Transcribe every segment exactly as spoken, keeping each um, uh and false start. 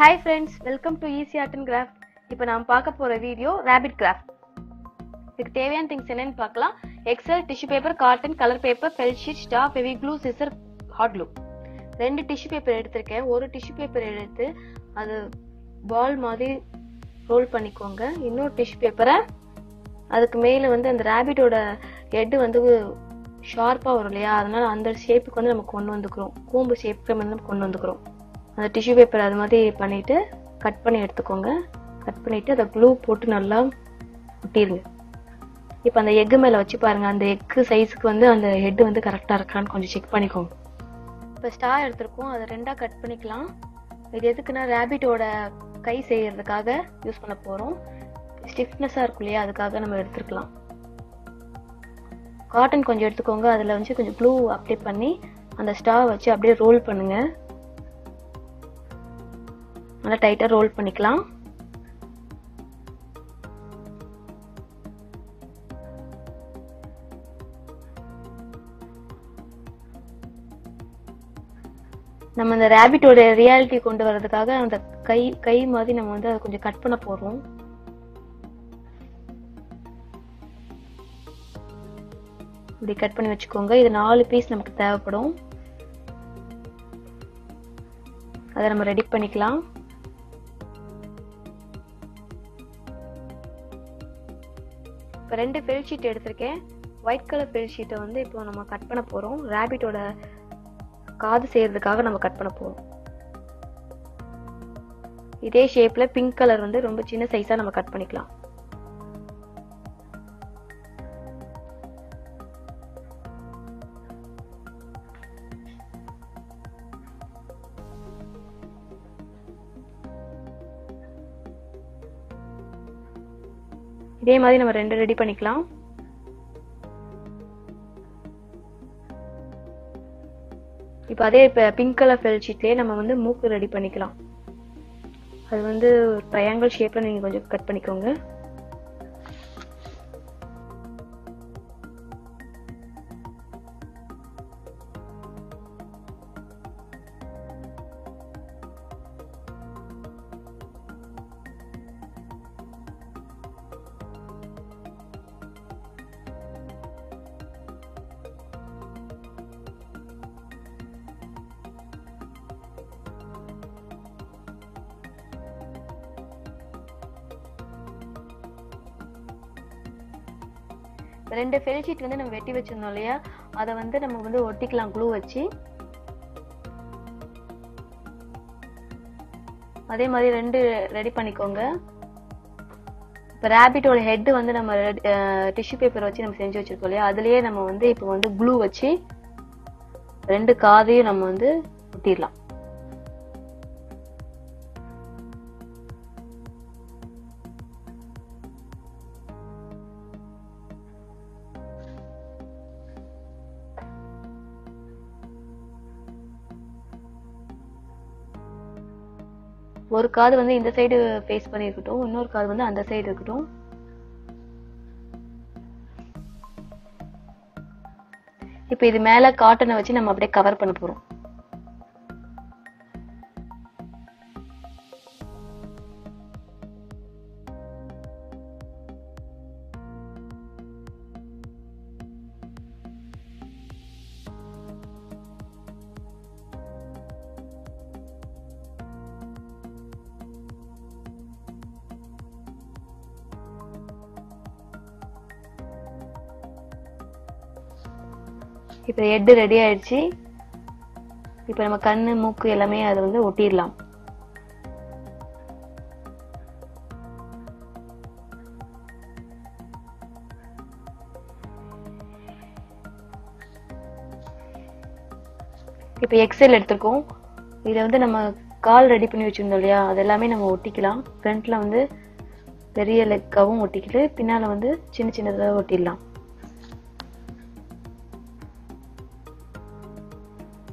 Hi friends, welcome to Easy Art and Craft. இப்போ நாம் பார்க்க போற வீடியோ rabbit craft. இதுக்கு தேவையான things என்னன்னு பார்க்கலாம். Excel, tissue paper, cotton, color paper, felt sheet, staff, heavy glue, scissor, hot glue. ரெண்டு tissue paper எடுத்துர்க்கேன். ஒரு tissue paper எடுத்து அது ball மாதிரி roll பண்ணிக்கோங்க. இன்னொரு tissue paper அதுக்கு மேல வந்து அந்த rabbit ஓட head வந்து ஷார்ப்பா வரலையா? அதனால அந்த ஷேப்புக்கு வந்து நம்ம கொண்டு வந்துக்குறோம். கூம்பு ஷேப்புக்கு வந்து நம்ம கொண்டு வந்துக்குறோம். அந்த டிஷ்யூ பேப்பர் அது மாதிரி பண்ணிட்டு கட் பண்ணி எடுத்துக்கோங்க. கட் பண்ணிட்டு அதை க்ளூ போட்டு நல்லா ஒட்டிடுங்க. இப்போ அந்த எக்கு மேலே வச்சு பாருங்க. அந்த எக்கு சைஸுக்கு வந்து அந்த ஹெட் வந்து கரெக்டாக இருக்கான்னு கொஞ்சம் செக் பண்ணிக்கோங்க. இப்போ ஸ்டார் எடுத்துருக்கோம், அதை ரெண்டாக கட் பண்ணிக்கலாம். இது எதுக்குன்னா ரேபிட்டோட கை செய்யறதுக்காக யூஸ் பண்ண போகிறோம். ஸ்டிஃப்னஸாக இருக்கும் இல்லையா, அதுக்காக நம்ம எடுத்துருக்கலாம். காட்டன் கொஞ்சம் எடுத்துக்கோங்க, அதில் வந்து கொஞ்சம் க்ளூ அப்ளை பண்ணி அந்த ஸ்டார் வச்சு அப்படியே ரோல் பண்ணுங்க. நல்லா டைட்டாக ரோல் பண்ணிக்கலாம். நம்ம இந்த ரேபிட்டோட ரியாலிட்டி கொண்டு வர்றதுக்காக அந்த கை கை மாதிரி நம்ம வந்து அதை கொஞ்சம் கட் பண்ண போறோம். இப்படி கட் பண்ணி வச்சுக்கோங்க. இது நாலு பீஸ் நமக்கு தேவைப்படும், அதை நம்ம ரெடி பண்ணிக்கலாம். இப்போ ரெண்டு ஃபெல்ட் ஷீட் எடுத்திருக்கேன். ஒயிட் கலர் ஃபெல்ட் ஷீட்டை வந்து இப்போ நம்ம கட் பண்ண போகிறோம். ரேபிட்டோட காது செய்கிறதுக்காக நம்ம கட் பண்ண போகிறோம். இதே ஷேப்பில் பிங்க் கலர் வந்து ரொம்ப சின்ன சைஸாக நம்ம கட் பண்ணிக்கலாம். இதே மாதிரி நம்ம ரெண்டு ரெடி பண்ணிக்கலாம். இப்போ அதே இப்போ பிங்க் கலர் ஃபெல் ஷீட்லேயே நம்ம வந்து மூக்கு ரெடி பண்ணிக்கலாம். அது வந்து ட்ரையாங்கிள் ஷேப்பில் நீங்கள் கொஞ்சம் கட் பண்ணிக்கோங்க. ரெண்டு ஃபெல் ஷீட் வந்து நம்ம வெட்டி வச்சிருந்தோம் இல்லையா, அதை வந்து நம்ம வந்து ஒட்டிக்கலாம் க்ளூ வச்சு. அதே மாதிரி ரெண்டு ரெடி பண்ணிக்கோங்க. இப்போ ரேபிட்டோட ஹெட் வந்து நம்ம டிஷ்யூ பேப்பர் வச்சு நம்ம செஞ்சு வச்சிருக்கோம் இல்லையா, அதுலயே நம்ம வந்து இப்போ வந்து க்ளூ வச்சு ரெண்டு காதையும் நம்ம வந்து ஒட்டிடலாம். ஒரு காது வந்து இந்த சைடு ஃபேஸ் பண்ணி இருக்கட்டும், இன்னொரு காது வந்து அந்த சைடு இருக்கட்டும். இப்போ இது மேல காட்டனை வச்சு நம்ம அப்படியே கவர் பண்ண போறோம். இப்போ ஹெட் ரெடி ஆயிடுச்சு. இப்போ நம்ம கண்ணு மூக்கு எல்லாமே அதை வந்து ஒட்டிடலாம். இப்போ எக்ஸல் எடுத்துருக்கோம். இதில் வந்து நம்ம கால் ரெடி பண்ணி வச்சுருந்தோம் இல்லையா, அது எல்லாமே நம்ம ஒட்டிக்கலாம். ஃப்ரண்ட்டில் வந்து பெரிய லெக்காவும் ஒட்டிக்கிட்டு பின்னால் வந்து சின்ன சின்னதாக ஒட்டிடலாம்.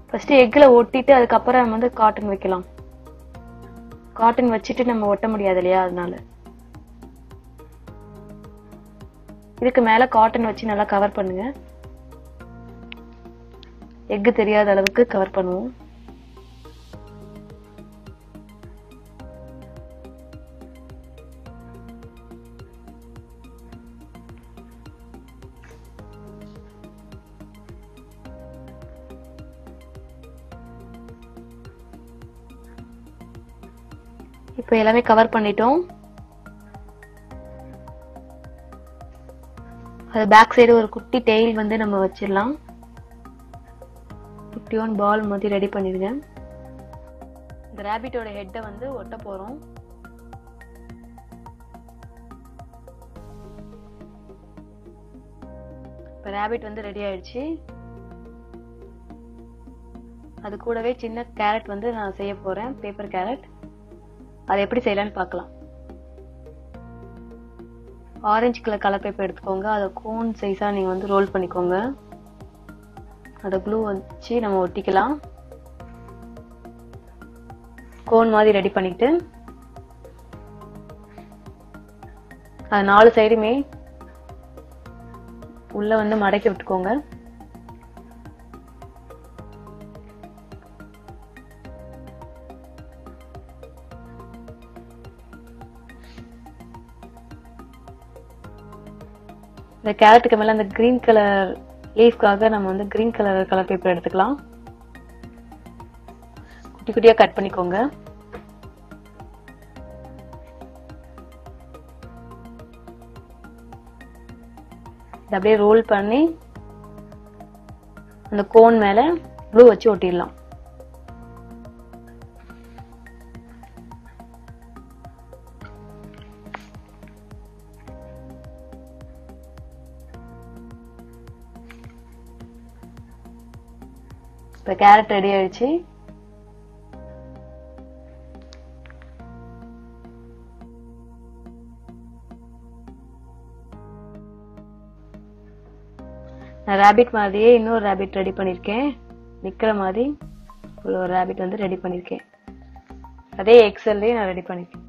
ஃபர்ஸ்ட் எக்கில் ஒட்டிட்டு அதுக்கப்புறம் நம்ம வந்து காட்டன் வைக்கலாம். காட்டன் வச்சுட்டு நம்ம ஒட்ட முடியாது இல்லையா, அதனால இதுக்கு மேல காட்டன் வச்சு நல்லா கவர் பண்ணுங்க. எக்கு தெரியாத அளவுக்கு கவர் பண்ணுவோம். இப்போ எல்லாமே கவர் பண்ணிட்டோம். அது பேக் சைடு ஒரு குட்டி டெயில் வந்து நம்ம வச்சிரலாம். குட்டியான பால் மாதிரி ரெடி பண்ணிடுங்க. இந்த ராபிட்டோட ஹெட் வந்து ஒட்ட போறோம். இப்போ ராபிட் வந்து ரெடி ஆயிடுச்சு. அது கூடவே சின்ன கேரட் வந்து நான் செய்ய போறேன், பேப்பர் கேரட். அதை எப்படி செய்யலாம்னு பார்க்கலாம். ஆரஞ்சு கலர் கலர் பேப்பர் எடுத்துக்கோங்க. அதை கோன் சைஸா நீங்க வந்து ரோல் பண்ணிக்கோங்க. அதை க்ளூ வச்சு நம்ம ஒட்டிக்கலாம். கோன் மாதிரி ரெடி பண்ணிட்டு அது நாலு சைடுமே உள்ள வந்து மடக்கி விட்டுக்கோங்க. இந்த கேரட்டுக்கு மேல அந்த கிரீன் கலர் லீஃப்காக நம்ம வந்து கிரீன் கலர் கலர் பேப்பர் எடுத்துக்கலாம். குட்டி குட்டியா கட் பண்ணிக்கோங்க. இதை அப்படியே ரோல் பண்ணி அந்த கோன் மேல ப்ளூ வச்சு ஒட்டிடலாம். இப்போ கேரட் ரெடி ஆயிடுச்சு. நான் ராபிட் மாதிரியே இன்னொரு ராபிட் ரெடி பண்ணியிருக்கேன். நிற்கிற மாதிரி ஒரு ராபிட் வந்து ரெடி பண்ணியிருக்கேன். அதே எக்ஸல்லேயே நான் ரெடி பண்ணியிருக்கேன்.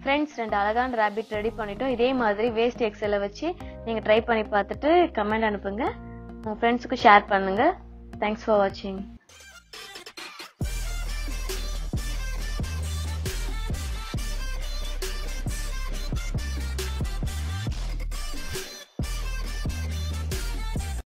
ஃப்ரெண்ட்ஸ், ரெண்டு அழகான ராபிட் ரெடி பண்ணிட்டோம். இதே மாதிரி வேஸ்ட் எக்ஸலை வச்சு நீங்கள் ட்ரை பண்ணி பார்த்துட்டு கமெண்ட் அனுப்புங்க. உங்கள் ஃப்ரெண்ட்ஸுக்கு ஷேர் பண்ணுங்கள். தேங்க்ஸ் ஃபார் வாட்சிங்.